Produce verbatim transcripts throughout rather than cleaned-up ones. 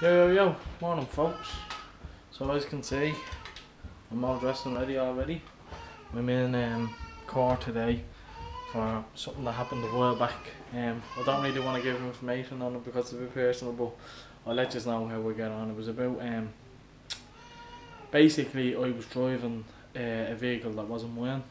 Yo yo yo, morning folks. So as you can see, I'm all dressed and ready already. I'm in um, court today for something that happened a while back. Um, I don't really want to give information on it because it's a bit personal, but I'll let you know how we get on. It was about, um, basically I was driving uh, a vehicle that wasn't mine.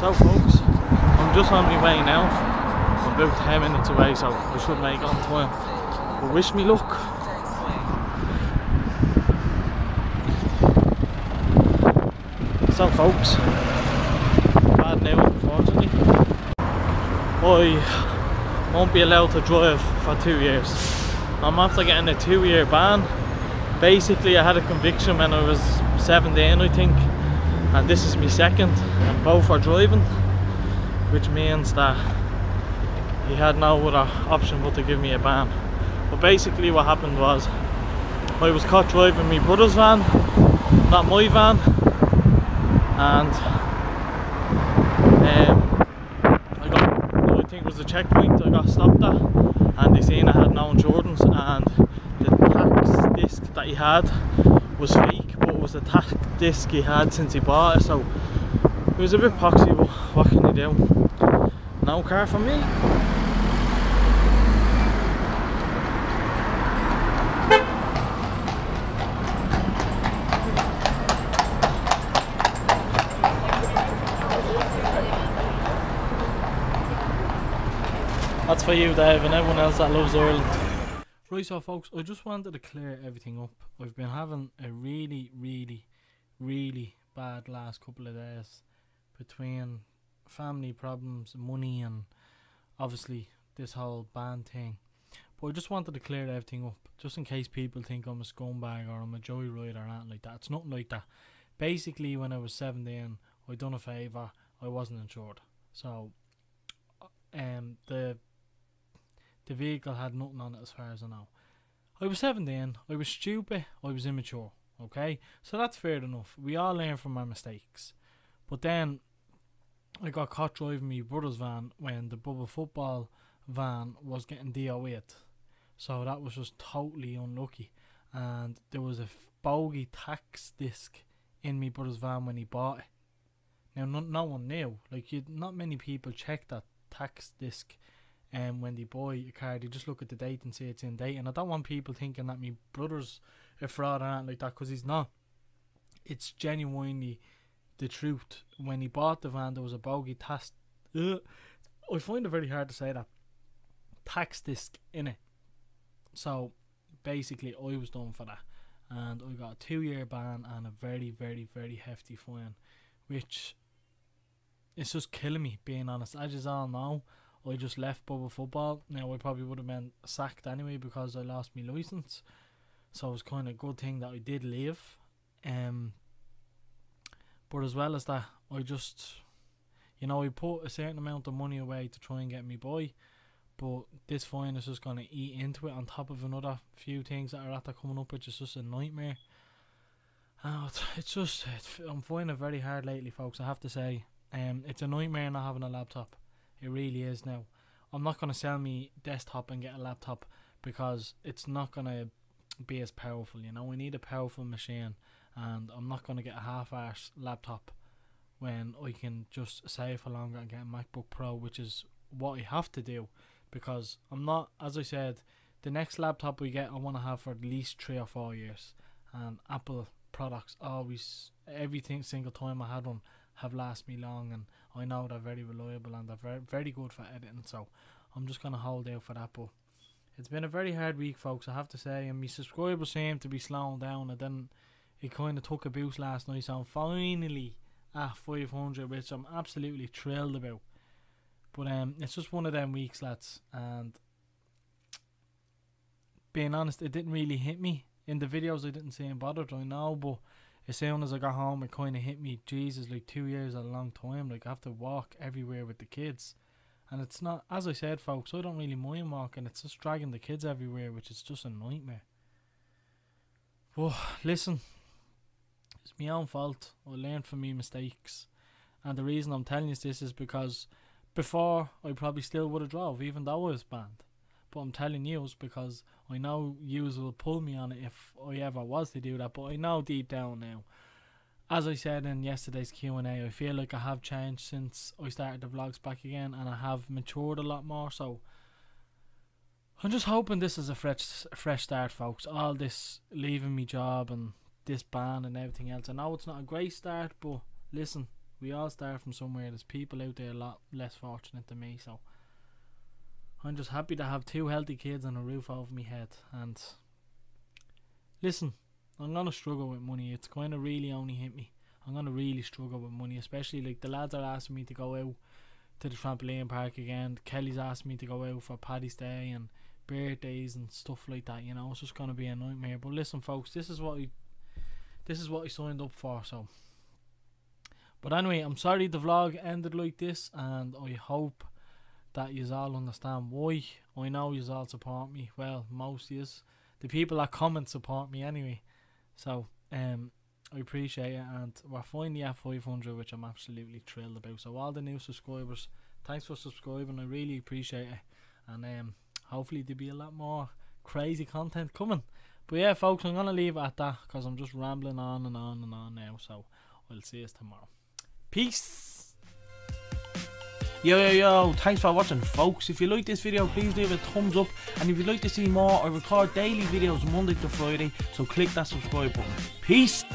So folks, I'm just on my way now. I'm about ten minutes away, so I should make on time. But wish me luck. So folks, bad news unfortunately. I won't be allowed to drive for two years. I'm after getting a two year ban. Basically I had a conviction when I was seventeen I think, and this is my second, and both are driving, which means that he had no other option but to give me a ban. But basically what happened was, I was caught driving my brother's van, not my van, and um, I got, I think it was the checkpoint I got stopped at, and they seen I had no insurance, and the tax disc that he had was fake, but it was the tax disc he had since he bought it, so it was a bit poxy, but what can you do? No car for me. That's for you, Dave, and everyone else that loves Ireland. Right, so folks, I just wanted to clear everything up. I've been having a really, really, really bad last couple of days between family problems, money, and obviously this whole ban thing. But I just wanted to clear everything up, just in case people think I'm a scumbag or I'm a joyride or anything like that. It's nothing like that. Basically, when I was seventeen, I done a favour. I wasn't insured, so um the. The vehicle had nothing on it as far as I know. I was seventeen, I was stupid, I was immature, okay? So that's fair enough, we all learn from our mistakes. But then, I got caught driving my brother's van when the Bubba football van was getting D O eight. So that was just totally unlucky. And there was a bogey tax disc in my brother's van when he bought it. Now, no, no one knew, like you, not many people checked that tax disc. And um, when they buy a car, they just look at the date and say it's in date. And I don't want people thinking that my brother's a fraud or anything like that, because he's not. It's genuinely the truth. When he bought the van, there was a bogey tax. Ugh. I find it very hard to say that. Tax disc in it. So basically, I was done for that, and I got a two-year ban and a very, very, very hefty fine, which it's just killing me. Being honest, as you all know, I just left Bubba football. Now I probably would have been sacked anyway because I lost my licence, so it was kind of a good thing that I did leave. Um, but as well as that, I just, you know, I put a certain amount of money away to try and get me by, but this fine is just going to eat into it on top of another few things that are after coming up, which is just a nightmare. Oh, it's, it's just, it's, I'm finding it very hard lately, folks, I have to say. Um, it's a nightmare not having a laptop. It really is now. I'm not going to sell me desktop and get a laptop because it's not going to be as powerful, you know. We need a powerful machine, and I'm not going to get a half-ass laptop when I can just save for longer and get a MacBook Pro, which is what I have to do, because I'm not, as I said, the next laptop we get I want to have for at least three or four years. And Apple products always, every single time I had one, have lasted me long, and I know they're very reliable and they're very, very good for editing, so I'm just going to hold out for that. But it's been a very hard week, folks, I have to say, and my subscribers seem to be slowing down, and then it kind of took a boost last night, so I'm finally at five hundred, which I'm absolutely thrilled about. But um, it's just one of them weeks, lads, and being honest, it didn't really hit me. In the videos I didn't seem bothered, I know, but as soon as I got home, it kind of hit me. Jesus, like two years is a long time. Like I have to walk everywhere with the kids, and it's not, as I said, folks, I don't really mind walking. It's just dragging the kids everywhere, which is just a nightmare. Well, listen, It's my own fault. I learned from my mistakes. And the reason I'm telling you this is because before I probably still would have drove, even though I was banned. But I'm telling you because I know yous will pull me on it if I ever was to do that. But I know deep down now, as I said in yesterday's Q and A, I feel like I have changed since I started the vlogs back again, and I have matured a lot more. So I'm just hoping this is a fresh, fresh start, folks. All this leaving me job and this ban and everything else. I know it's not a great start, but listen, we all start from somewhere. There's people out there a lot less fortunate than me, so I'm just happy to have two healthy kids and a roof over my head. And listen, I'm gonna struggle with money. It's gonna really only hit me. I'm gonna really struggle with money, especially like the lads are asking me to go out to the trampoline park again. Kelly's asked me to go out for Paddy's Day and birthdays and stuff like that. You know, it's just gonna be a nightmare. But listen, folks, this is what I, this is what I signed up for. So, but anyway, I'm sorry the vlog ended like this, and I hope that you all understand why. I know you all support me. Well, most is the people that comment support me anyway. So um, I appreciate it, and we're finally at five hundred, which I'm absolutely thrilled about. So all the new subscribers, thanks for subscribing. I really appreciate it, and um, hopefully there'll be a lot more crazy content coming. But yeah, folks, I'm gonna leave it at that because I'm just rambling on and on and on now. So I'll see you tomorrow. Peace. Yo yo yo, thanks for watching, folks. If you like this video, please leave a thumbs up, and if you'd like to see more, I record daily videos Monday to Friday, so click that subscribe button. Peace.